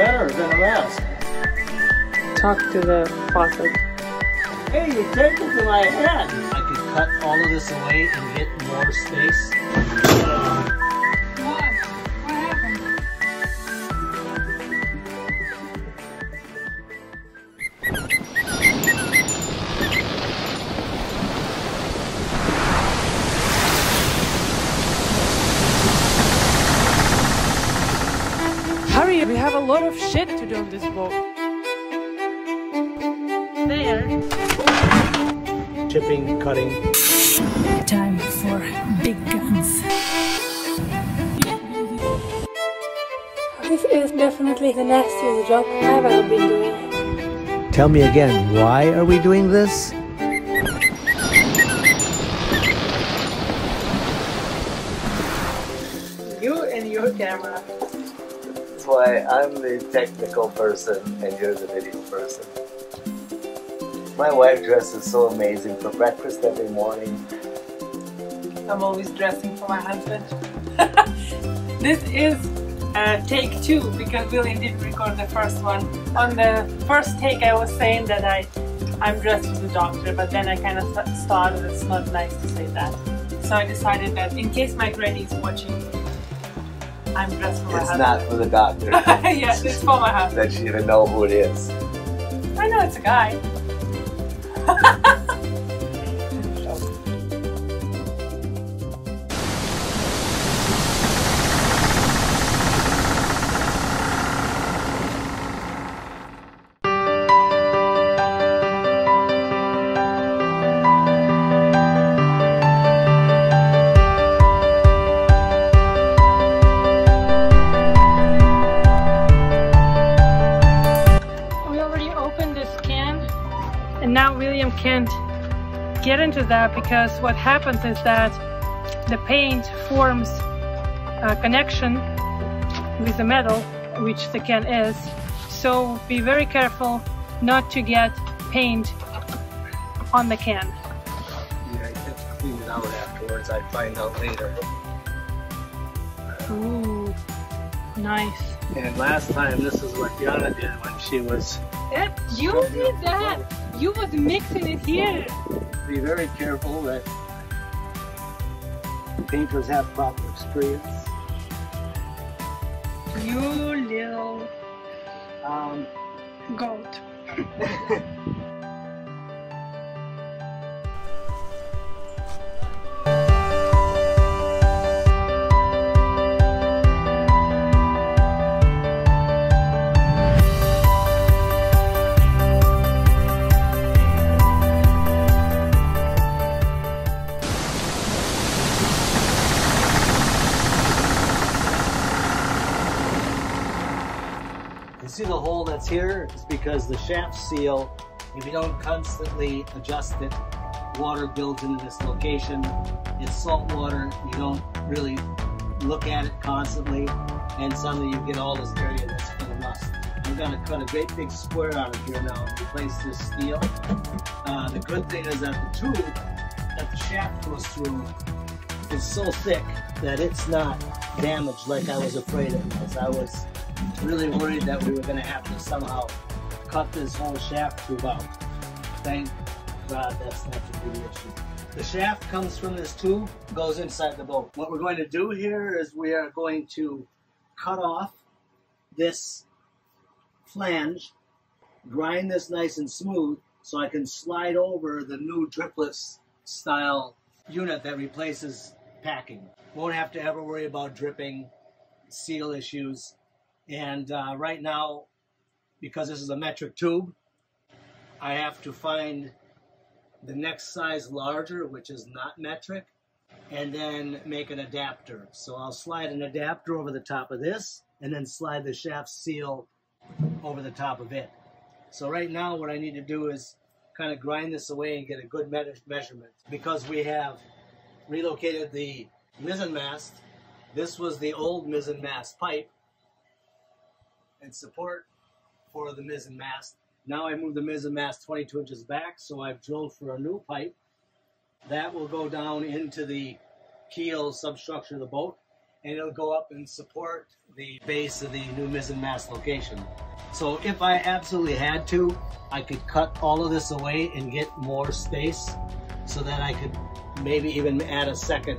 better than the last. Talk to the faucet. Hey, you're taking to my head. I could cut all of this away and get more space. What? What happened? Hurry, we have a lot of shit to do on this boat. Chipping, cutting. Time for big guns. This is definitely the nastiest job I've ever been doing. Tell me again, why are we doing this? You and your camera. That's why I'm the technical person and you're the video person. My wife dresses so amazing for breakfast every morning. I'm always dressing for my husband. This is take two because William didn't record the first one. On the first take I was saying that I'm dressed as a doctor, but then I kind of started, it's not nice to say that. So I decided that in case my granny's watching, I'm dressed for my husband. It's not for the doctor. Yes, it's for my husband. That she even know who it is. I know it's a guy. Get into that because what happens is that the paint forms a connection with the metal, which the can is. So be very careful not to get paint on the can. Yeah, I have to clean it out afterwards. I find out later. Ooh, nice. And last time, this is what Yana did when she was. You did that. You was mixing it here. Be very careful that painters have proper experience. You little goat. See the hole that's here? It's because the shaft seal, if you don't constantly adjust it, water builds into this location. It's salt water, you don't really look at it constantly, and suddenly you get all this area that's full of rust. I'm going to cut a great big square out of here now and replace this steel. The good thing is that the tube that the shaft goes through is so thick that it's not damaged like I was afraid it was. I was really worried that we were going to have to somehow cut this whole shaft tube out. Thank God that's not the big issue. The shaft comes from this tube, goes inside the boat. What we're going to do here is we are going to cut off this flange, grind this nice and smooth so I can slide over the new dripless style unit that replaces packing. Won't have to ever worry about dripping, seal issues. And right now, because this is a metric tube, I have to find the next size larger, which is not metric, and then make an adapter. So I'll slide an adapter over the top of this, and then slide the shaft seal over the top of it. So right now, what I need to do is kind of grind this away and get a good measurement. Because we have relocated the mizzen mast, this was the old mizzen mast pipe, and support for the mizzen mast. Now I move the mizzen mast 22 inches back, so I've drilled for a new pipe. That will go down into the keel substructure of the boat, and it'll go up and support the base of the new mizzen mast location. So if I absolutely had to, I could cut all of this away and get more space so that I could maybe even add a second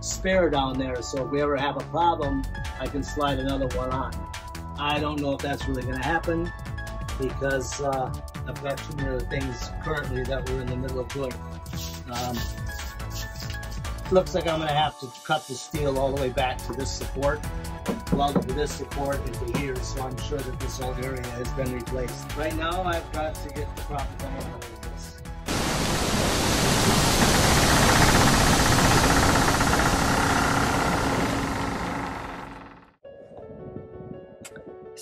spare down there, so if we ever have a problem, I can slide another one on. I don't know if that's really going to happen because I've got too many other things currently that we're in the middle of doing. Looks like I'm going to have to cut the steel all the way back to this support, plug to this support into here, so I'm sure that this whole area has been replaced. Right now I've got to get the proper thing out of this.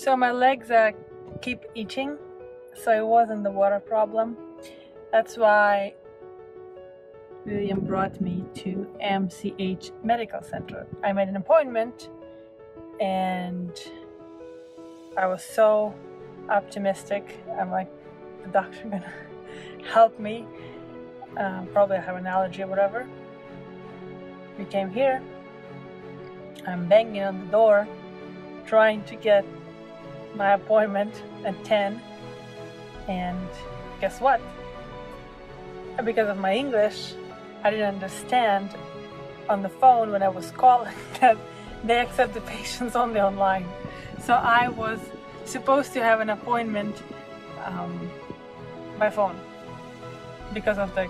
So my legs keep itching, so it wasn't the water problem. That's why William brought me to MCH Medical Center. I made an appointment and I was so optimistic. I'm like, the doctor gonna help me. Probably I have an allergy or whatever. We came here. I'm banging on the door, trying to get my appointment at 10, and guess what? Because of my English, I didn't understand on the phone when I was calling that they accept the patients only online. So I was supposed to have an appointment by phone because of the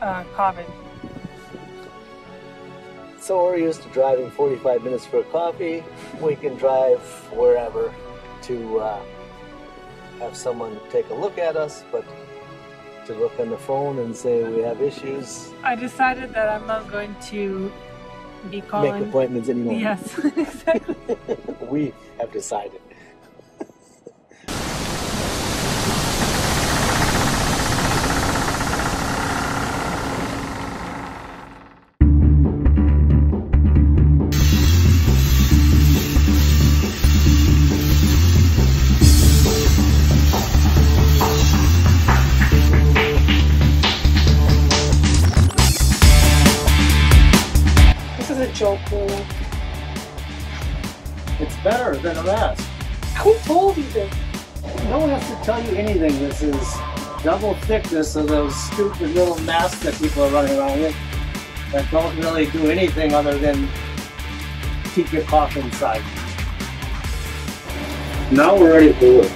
COVID. So we're used to driving 45 minutes for a coffee. We can drive wherever to have someone take a look at us, but to look on the phone and say we have issues. I decided that I'm not going to be calling. Make appointments anymore. Yes, exactly. We have decided. It's better than a mask. Who told you this? No one has to tell you anything. This is double thickness of those stupid little masks that people are running around with that don't really do anything other than keep your cough inside. Now we're ready for work.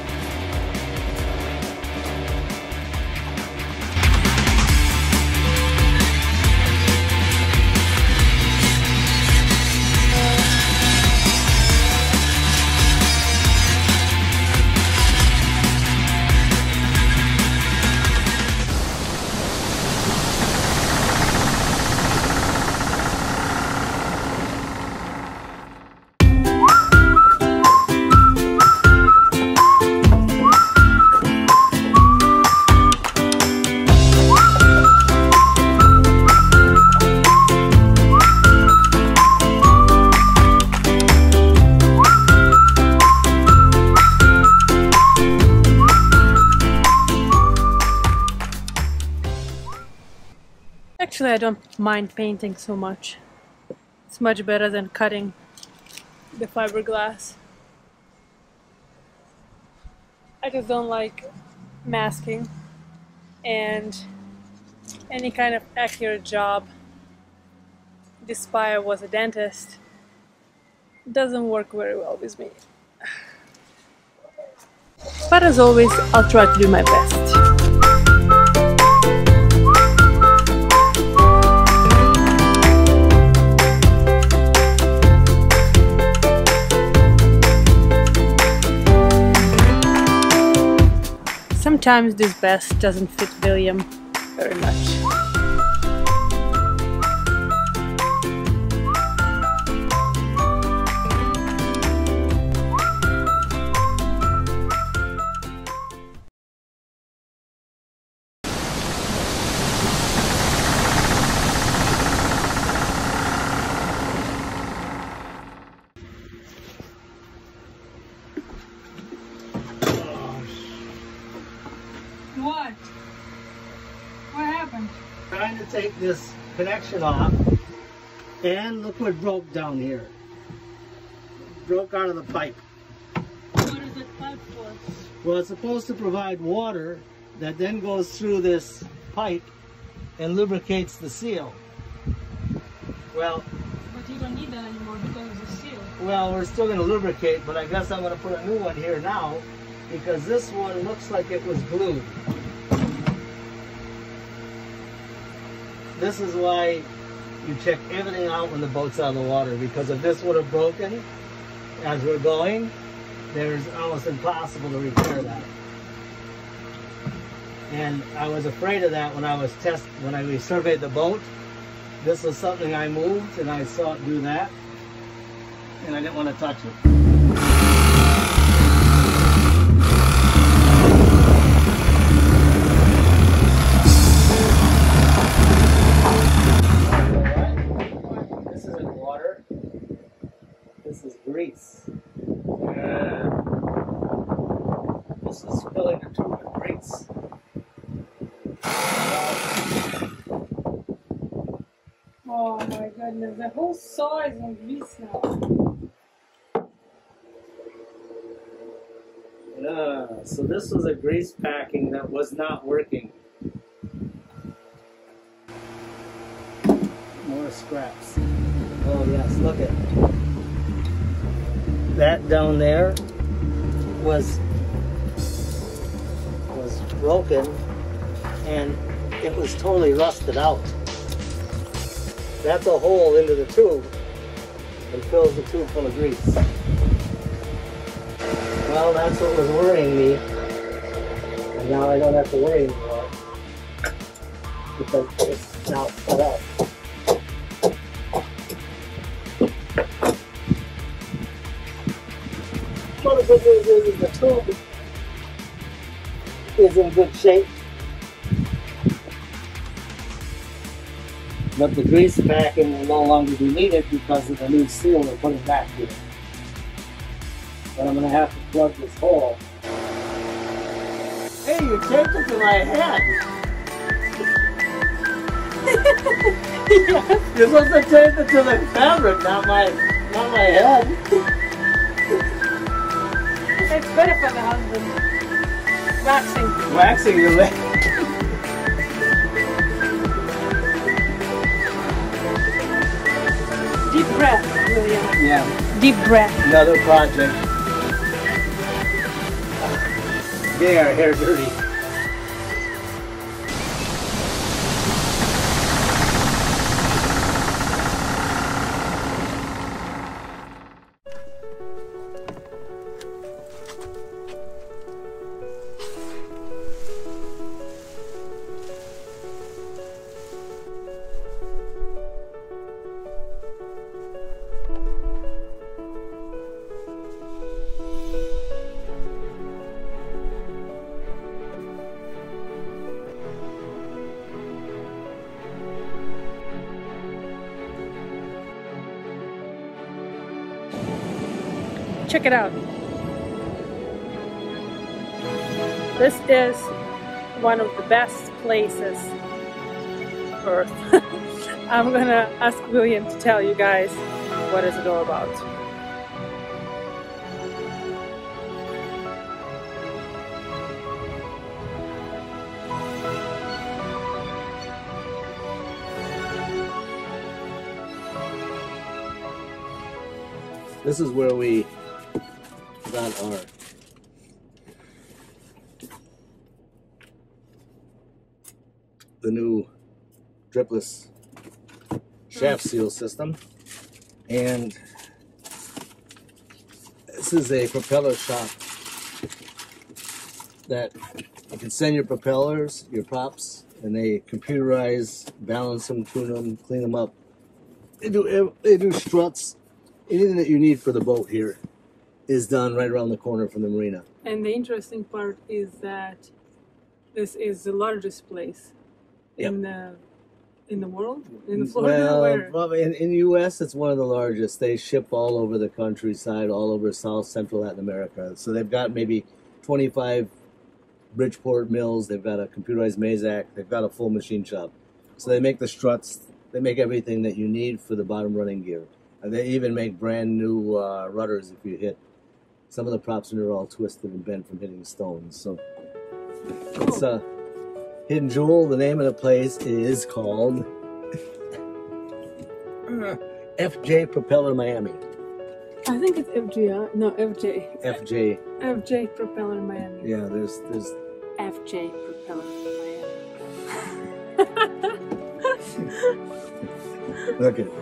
Actually, I don't mind painting so much. It's much better than cutting the fiberglass. I just don't like masking and any kind of accurate job. Despite I was a dentist, it doesn't work very well with me. But as always, I'll try to do my best. Sometimes this vest doesn't fit William very much. Trying to take this connection off, and look what broke down here. broke out of the pipe. What is the pipe for? Well, it's supposed to provide water that then goes through this pipe and lubricates the seal. Well, but you don't need that anymore because it's a seal. Well, we're still going to lubricate, but I guess I'm going to put a new one here now because this one looks like it was glued. This is why you check everything out when the boat's out of the water, because if this would have broken as we're going, there's almost impossible to repair that. And I was afraid of that when I was when we surveyed the boat. This was something I moved and I saw it do that, and I didn't want to touch it. Oh my goodness, the whole saw is in grease now. Yeah, so this was a grease packing that was not working. More scraps. Oh yes, look at it. That down there was broken and it was totally rusted out. That's a hole into the tube and fills the tube full of grease. Well, that's what was worrying me. And now I don't have to worry anymore because it's now set up. Well, the good news is the tube is in good shape. But the grease packing will no longer be needed because of the new seal they're putting back here. But I'm going to have to plug this hole. Hey, you taped it to my head! Yeah. You're supposed to tape it to the fabric, not my head. It's better for the husband. Waxing. Waxing your leg. Deep breath, William. Yeah. Deep breath. Another project. Getting our hair dirty. Check it out. This is one of the best places on Earth. I'm gonna ask William to tell you guys what is it all about. This is where we got our new dripless shaft seal system, and this is a propeller shop that you can send your propellers, your props, and they computerize, balance them, tune them, clean them up. They do struts, anything that you need for the boat here is done right around the corner from the marina. And the interesting part is that this is the largest place in the world, in the Florida. Well, where? Probably in the U.S. it's one of the largest. They ship all over the countryside, all over South Central Latin America. So they've got maybe 25 Bridgeport mills. They've got a computerized Mazak. They've got a full machine shop. So they make the struts. They make everything that you need for the bottom running gear. And they even make brand new rudders if you hit. Some of the props in there are all twisted and bent from hitting stones. So it's a hidden jewel. The name of the place is called FJ Propeller Miami. I think it's FJ. No, FJ. FJ. FJ Propeller Miami. Yeah, there's FJ Propeller Miami. Look at it.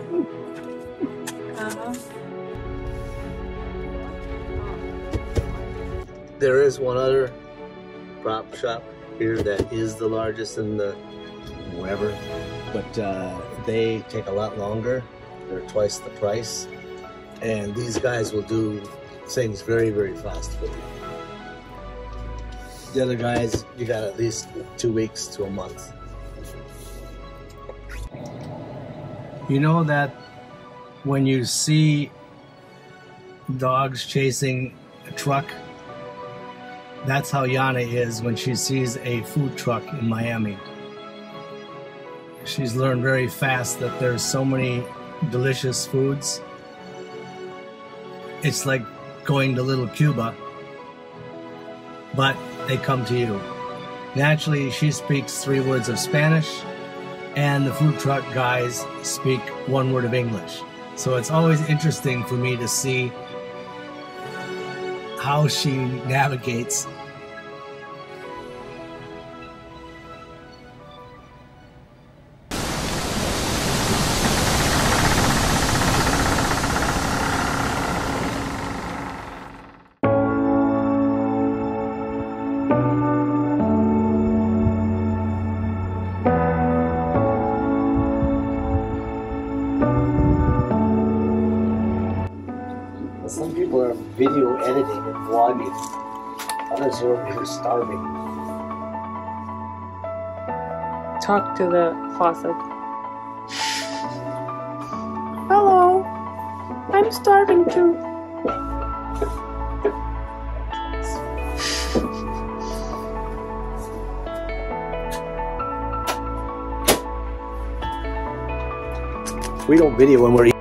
There is one other prop shop here that is the largest in the wherever, but they take a lot longer. They're twice the price. And these guys will do things very, very fast for you. The other guys, you got at least 2 weeks to a month. You know that when you see dogs chasing a truck, that's how Yana is when she sees a food truck in Miami. She's learned very fast that there's so many delicious foods. It's like going to Little Cuba, but they come to you. Naturally, she speaks 3 words of Spanish, and the food truck guys speak 1 word of English. So it's always interesting for me to see how she navigates. Some people are video editing and vlogging. Others are over here starving. Talk to the faucet. Hello. I'm starving too. We don't video when we're eating.